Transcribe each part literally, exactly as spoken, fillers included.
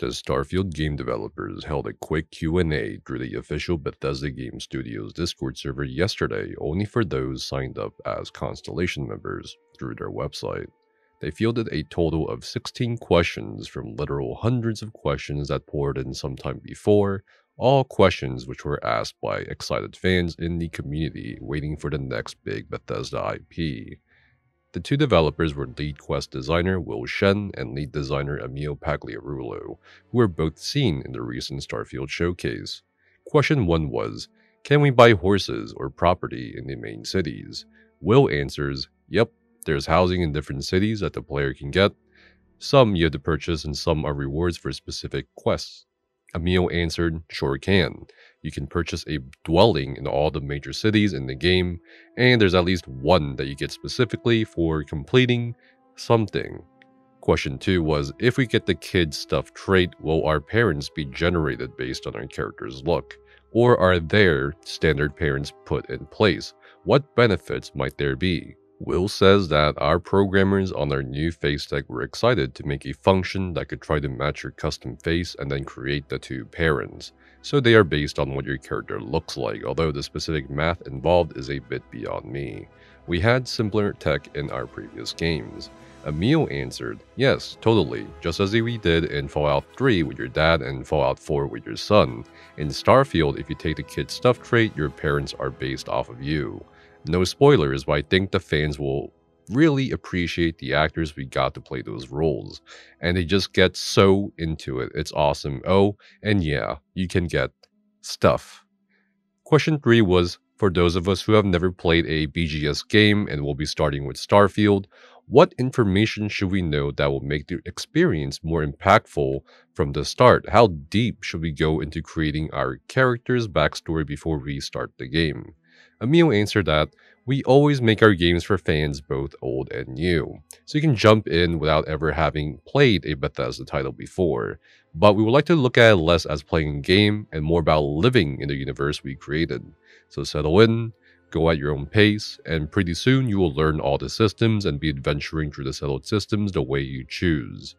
The Starfield game developers held a quick Q and A through the official Bethesda Game Studios Discord server yesterday, only for those signed up as Constellation members through their website. They fielded a total of sixteen questions from literal hundreds of questions that poured in sometime before, all questions which were asked by excited fans in the community waiting for the next big Bethesda I P. The two developers were lead quest designer Will Shen and lead designer Emil Pagliarulo, who were both seen in the recent Starfield showcase. Question one was, can we buy horses or property in the main cities? Will answers, yep, there's housing in different cities that the player can get. Some you have to purchase and some are rewards for specific quests. Emil answered, sure can. You can purchase a dwelling in all the major cities in the game, and there's at least one that you get specifically for completing something. Question two was, if we get the kid stuff trait, will our parents be generated based on our character's look? Or are their standard parents put in place? What benefits might there be? Will says that our programmers on our new face tech were excited to make a function that could try to match your custom face and then create the two parents, so they are based on what your character looks like, although the specific math involved is a bit beyond me. We had simpler tech in our previous games. Emil answered, yes, totally, just as we did in Fallout three with your dad and Fallout four with your son. In Starfield, if you take the kid stuff trait, your parents are based off of you. No spoilers, but I think the fans will really appreciate the actors we got to play those roles, and they just get so into it. It's awesome. Oh, and yeah, you can get stuff. Question three was, for those of us who have never played a B G S game and will be starting with Starfield, what information should we know that will make the experience more impactful from the start? How deep should we go into creating our character's backstory before we start the game? Emil answered that we always make our games for fans both old and new, so you can jump in without ever having played a Bethesda title before, but we would like to look at it less as playing a game and more about living in the universe we created. So settle in, go at your own pace, and pretty soon you will learn all the systems and be adventuring through the settled systems the way you choose.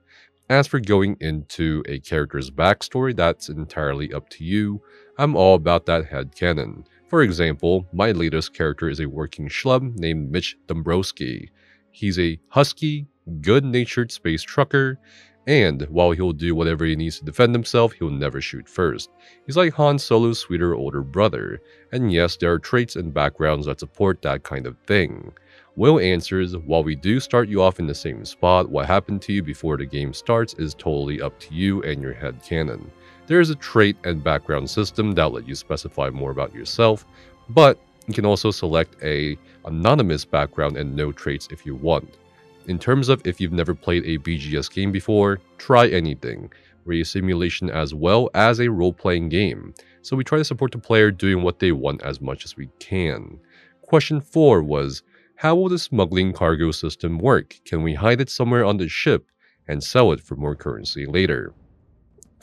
As for going into a character's backstory, that's entirely up to you. I'm all about that headcanon. For example, my latest character is a working schlub named Mitch Dombrowski. He's a husky, good-natured space trucker, and while he'll do whatever he needs to defend himself, he'll never shoot first. He's like Han Solo's sweeter older brother, and yes, there are traits and backgrounds that support that kind of thing. Will answers, while we do start you off in the same spot, what happened to you before the game starts is totally up to you and your headcanon. There is a trait and background system that will let you specify more about yourself, but you can also select a anonymous background and no traits if you want. In terms of if you've never played a B G S game before, try anything. We're a simulation as well as a role-playing game, so we try to support the player doing what they want as much as we can. Question four was, how will the smuggling cargo system work? Can we hide it somewhere on the ship and sell it for more currency later?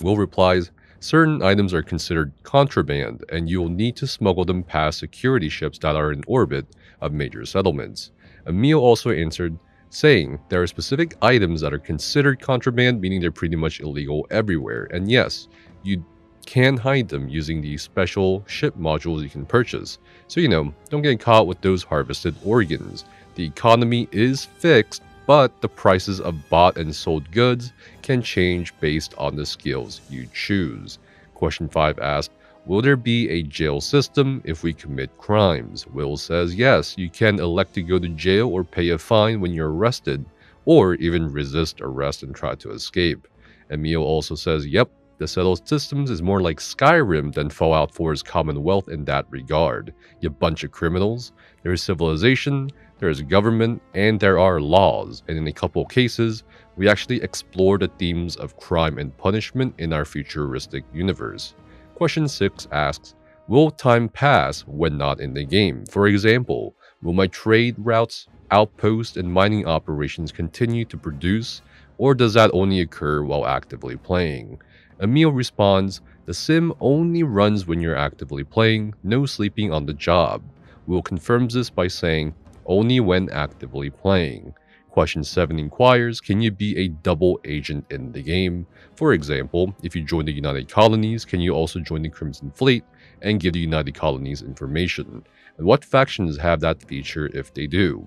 Will replies, certain items are considered contraband and you will need to smuggle them past security ships that are in orbit of major settlements. Emil also answered, saying there are specific items that are considered contraband, meaning they're pretty much illegal everywhere, and yes, you can hide them using the special ship modules you can purchase, so you know, don't get caught with those harvested organs. The economy is fixed, but the prices of bought and sold goods can change based on the skills you choose. Question five asked, will there be a jail system if we commit crimes? Will says yes, you can elect to go to jail or pay a fine when you're arrested, or even resist arrest and try to escape. Emil also says yep, the settled systems is more like Skyrim than Fallout four's Commonwealth in that regard. You bunch of criminals, there is civilization, there is government, and there are laws, and in a couple cases, we actually explore the themes of crime and punishment in our futuristic universe. Question six asks, will time pass when not in the game? For example, will my trade routes, outposts, and mining operations continue to produce, or does that only occur while actively playing? Emil responds, the sim only runs when you're actively playing, no sleeping on the job. Will confirms this by saying, only when actively playing. Question seven inquires, can you be a double agent in the game? For example, if you join the United Colonies, can you also join the Crimson Fleet and give the United Colonies information? And what factions have that feature if they do?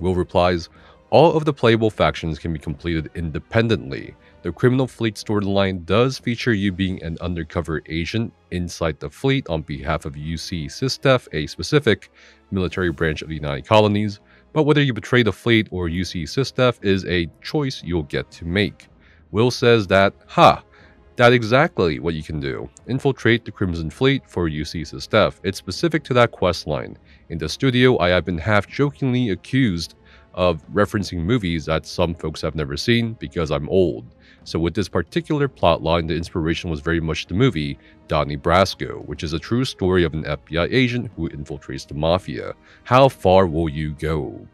Will replies, all of the playable factions can be completed independently. The Criminal Fleet storyline does feature you being an undercover agent inside the fleet on behalf of U C Sysdef, a specific military branch of the United Colonies, but whether you betray the fleet or U C Sysdef is a choice you'll get to make. Will says that, ha, that's exactly what you can do. Infiltrate the Crimson Fleet for U C Sysdef. It's specific to that questline. In the studio, I have been half-jokingly accused of referencing movies that some folks have never seen because I'm old. So with this particular plotline, the inspiration was very much the movie Donnie Brasco, which is a true story of an F B I agent who infiltrates the mafia. How far will you go?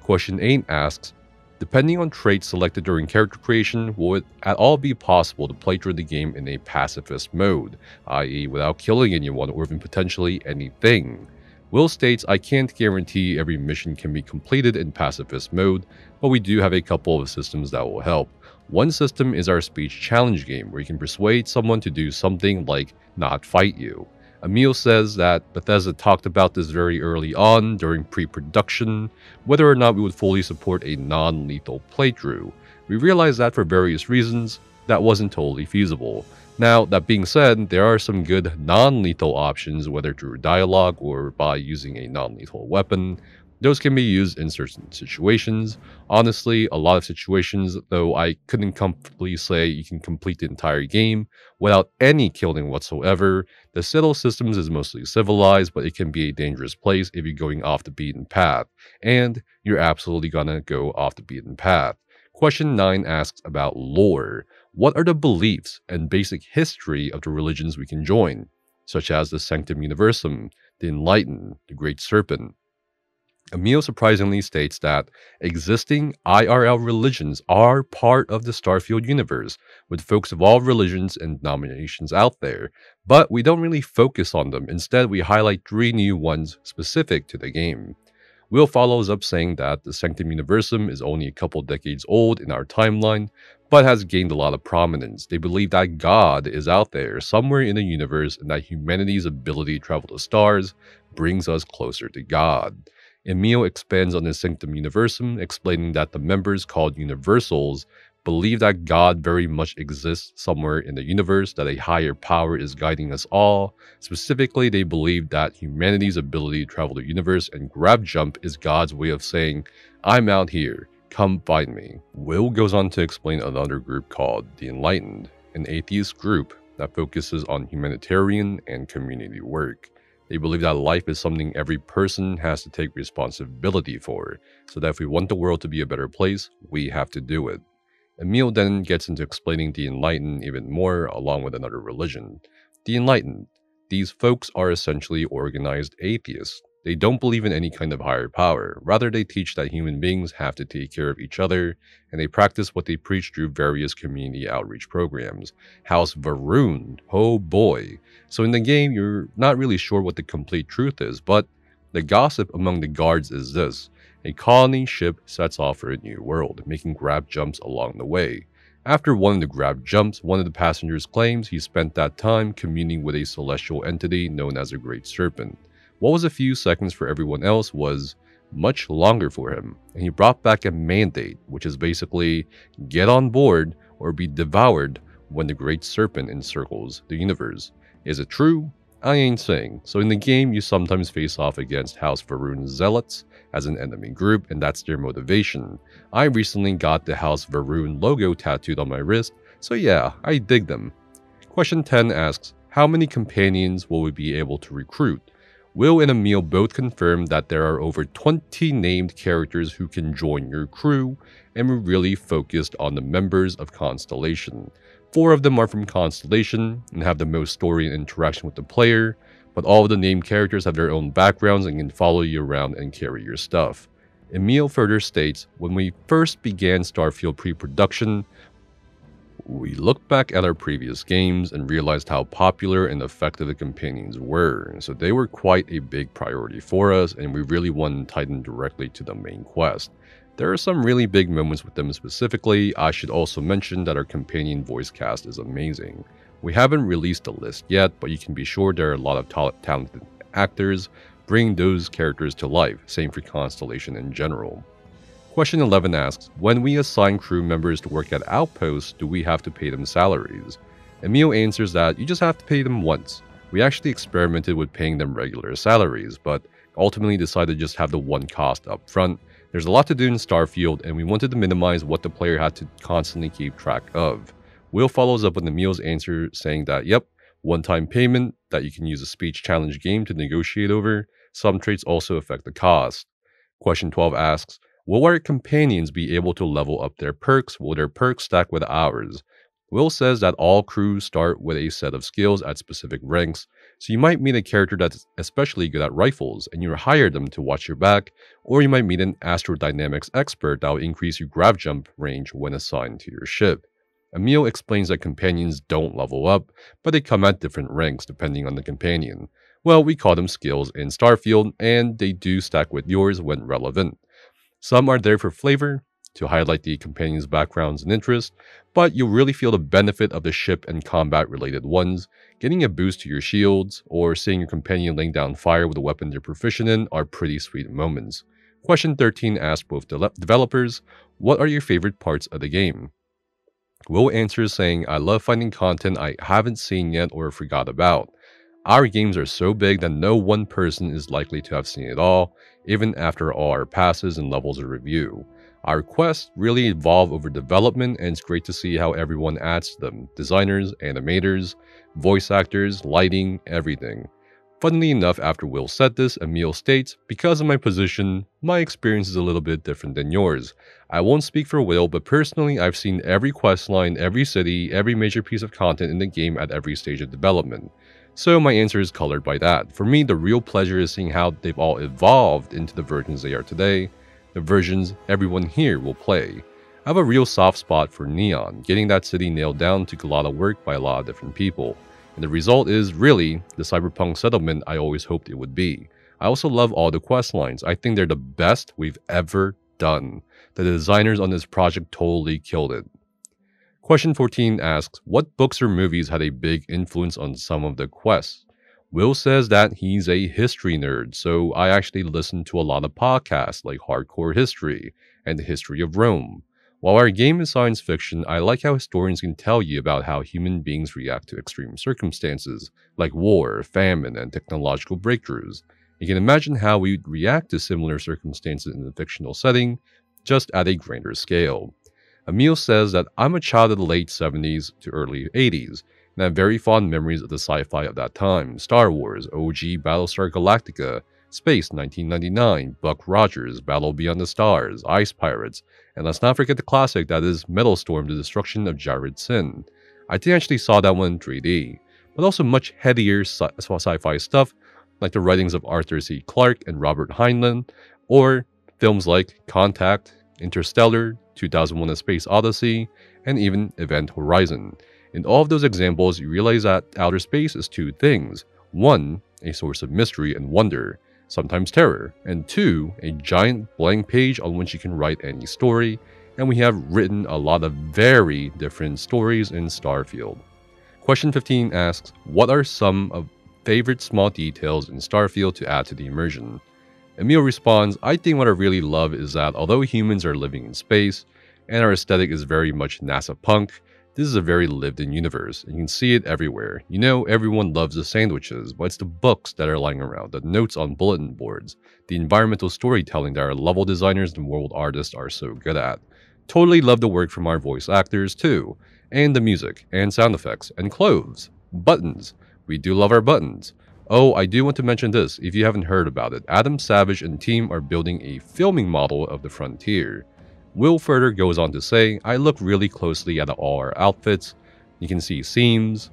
Question eight asks, depending on traits selected during character creation, will it at all be possible to play through the game in a pacifist mode, that is without killing anyone or even potentially anything? Will states, I can't guarantee every mission can be completed in pacifist mode, but we do have a couple of systems that will help. One system is our speech challenge game, where you can persuade someone to do something like not fight you. Emil says that Bethesda talked about this very early on during pre-production, whether or not we would fully support a non-lethal playthrough. We realized that for various reasons, that wasn't totally feasible. Now, that being said, there are some good non-lethal options, whether through dialogue or by using a non-lethal weapon. Those can be used in certain situations. Honestly, a lot of situations, though I couldn't comfortably say you can complete the entire game without any killing whatsoever. The Settle Systems is mostly civilized, but it can be a dangerous place if you're going off the beaten path. And you're absolutely gonna go off the beaten path. Question nine asks about lore. What are the beliefs and basic history of the religions we can join, such as the Sanctum Universum, the Enlightened, the Great Serpent? Emil surprisingly states that existing I R L religions are part of the Starfield universe, with folks of all religions and denominations out there, but we don't really focus on them. Instead, we highlight three new ones specific to the game. Will follows up saying that the Sanctum Universum is only a couple decades old in our timeline, but has gained a lot of prominence. They believe that God is out there somewhere in the universe and that humanity's ability to travel to stars brings us closer to God. Emil expands on the Sanctum Universum, explaining that the members called Universals believe that God very much exists somewhere in the universe, that a higher power is guiding us all. Specifically, they believe that humanity's ability to travel the universe and grab jump is God's way of saying, I'm out here, come find me. Will goes on to explain another group called the Enlightened, an atheist group that focuses on humanitarian and community work. They believe that life is something every person has to take responsibility for, so that if we want the world to be a better place, we have to do it. Emil then gets into explaining the Enlightened even more, along with another religion. The Enlightened. These folks are essentially organized atheists. They don't believe in any kind of higher power. Rather, they teach that human beings have to take care of each other, and they practice what they preach through various community outreach programs. House Varun. Oh boy. So in the game, you're not really sure what the complete truth is, but the gossip among the guards is this. A colony ship sets off for a new world, making grab jumps along the way. After one of the grab jumps, one of the passengers claims he spent that time communing with a celestial entity known as a Great Serpent. What was a few seconds for everyone else was much longer for him, and he brought back a mandate, which is basically get on board or be devoured when the Great Serpent encircles the universe. Is it true? I ain't saying. So in the game, you sometimes face off against House Varun zealots as an enemy group, and that's their motivation. I recently got the House Varun logo tattooed on my wrist, so yeah, I dig them. Question ten asks, how many companions will we be able to recruit? Will and Emil both confirm that there are over twenty named characters who can join your crew, and we're really focused on the members of Constellation. Four of them are from Constellation and have the most story and interaction with the player, but all of the named characters have their own backgrounds and can follow you around and carry your stuff. Emil further states, when we first began Starfield pre-production, we looked back at our previous games and realized how popular and effective the companions were, so they were quite a big priority for us and we really wanted to tie them directly to the main quest. There are some really big moments with them specifically. I should also mention that our companion voice cast is amazing. We haven't released a list yet, but you can be sure there are a lot of talented actors bringing those characters to life, same for Constellation in general. Question eleven asks, when we assign crew members to work at outposts, do we have to pay them salaries? Emil answers that you just have to pay them once. We actually experimented with paying them regular salaries, but ultimately decided to just have the one cost up front. There's a lot to do in Starfield, and we wanted to minimize what the player had to constantly keep track of. Will follows up with Emil's answer saying that, yep, one-time payment that you can use a speech challenge game to negotiate over. Some traits also affect the cost. Question twelve asks, will our companions be able to level up their perks? Will their perks stack with ours? Will says that all crews start with a set of skills at specific ranks, so you might meet a character that's especially good at rifles and you hire them to watch your back, or you might meet an astrodynamics expert that will increase your grav jump range when assigned to your ship. Emil explains that companions don't level up, but they come at different ranks depending on the companion. Well, we call them skills in Starfield, and they do stack with yours when relevant. Some are there for flavor, to highlight the companions' backgrounds and interests, but you'll really feel the benefit of the ship and combat-related ones. Getting a boost to your shields, or seeing your companion laying down fire with a weapon they're proficient in are pretty sweet moments. Question thirteen asks both de developers, what are your favorite parts of the game? Will answers saying, I love finding content I haven't seen yet or forgot about. Our games are so big that no one person is likely to have seen it all, even after all our passes and levels of review. Our quests really evolve over development, and it's great to see how everyone adds to them. Designers, animators, voice actors, lighting, everything. Funnily enough, after Will said this, Emil states, because of my position, my experience is a little bit different than yours. I won't speak for Will, but personally I've seen every quest line, every city, every major piece of content in the game at every stage of development. So my answer is colored by that. For me, the real pleasure is seeing how they've all evolved into the versions they are today. The versions everyone here will play. I have a real soft spot for Neon. Getting that city nailed down took a lot of work by a lot of different people, and the result is really the cyberpunk settlement I always hoped it would be. I also love all the quest lines. I think they're the best we've ever done. The designers on this project totally killed it. Question fourteen asks, what books or movies had a big influence on some of the quests? Will says that he's a history nerd, so I actually listen to a lot of podcasts like Hardcore History and the History of Rome. While our game is science fiction, I like how historians can tell you about how human beings react to extreme circumstances like war, famine, and technological breakthroughs. You can imagine how we'd react to similar circumstances in a fictional setting, just at a grander scale. Emil says that I'm a child of the late seventies to early eighties. And I have very fond memories of the sci-fi of that time. Star Wars, O G Battlestar Galactica, Space nineteen ninety-nine, Buck Rogers, Battle Beyond the Stars, Ice Pirates, and let's not forget the classic that is Metal Storm, the Destruction of Jared Sin. I think I actually saw that one in three D, but also much headier sci- sci-fi stuff like the writings of Arthur C. Clarke and Robert Heinlein, or films like Contact, Interstellar, two thousand one A Space Odyssey, and even Event Horizon. In all of those examples, you realize that outer space is two things. One, a source of mystery and wonder, sometimes terror. And two, a giant blank page on which you can write any story. And we have written a lot of very different stories in Starfield. Question fifteen asks, what are some of favorite small details in Starfield to add to the immersion? Emil responds, I think what I really love is that although humans are living in space, and our aesthetic is very much NASA punk, this is a very lived-in universe, and you can see it everywhere. You know, everyone loves the sandwiches, but it's the books that are lying around, the notes on bulletin boards, the environmental storytelling that our level designers and world artists are so good at. Totally love the work from our voice actors too, and the music, and sound effects, and clothes, buttons. We do love our buttons. Oh, I do want to mention this, if you haven't heard about it, Adam Savage and team are building a filming model of the frontier. Will further goes on to say, I look really closely at all our outfits. You can see seams,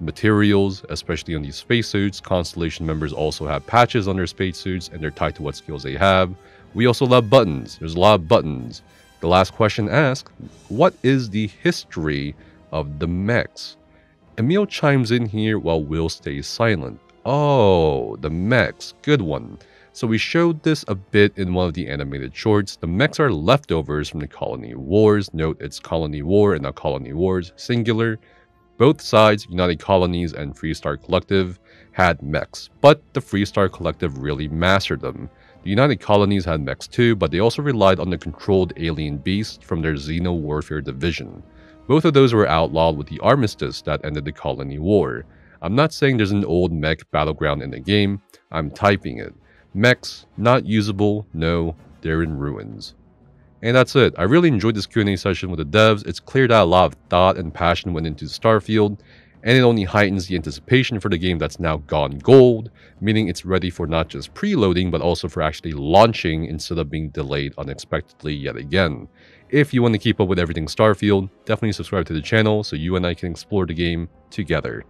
materials, especially on these spacesuits. Constellation members also have patches on their spacesuits, and they're tied to what skills they have. We also love buttons. There's a lot of buttons. The last question asks, what is the history of the mechs? Emil chimes in here while Will stays silent. Oh, the mechs. Good one. So we showed this a bit in one of the animated shorts. The mechs are leftovers from the Colony Wars. Note it's Colony War and not Colony Wars, singular. Both sides, United Colonies and Freestar Collective, had mechs, but the Freestar Collective really mastered them. The United Colonies had mechs too, but they also relied on the controlled alien beasts from their Xeno Warfare division. Both of those were outlawed with the armistice that ended the Colony War. I'm not saying there's an old mech battleground in the game, I'm typing it. Mechs, not usable, no, they're in ruins. And that's it. I really enjoyed this Q and A session with the devs. It's clear that a lot of thought and passion went into Starfield, and it only heightens the anticipation for the game that's now gone gold, meaning it's ready for not just preloading, but also for actually launching instead of being delayed unexpectedly yet again. If you want to keep up with everything Starfield, definitely subscribe to the channel so you and I can explore the game together.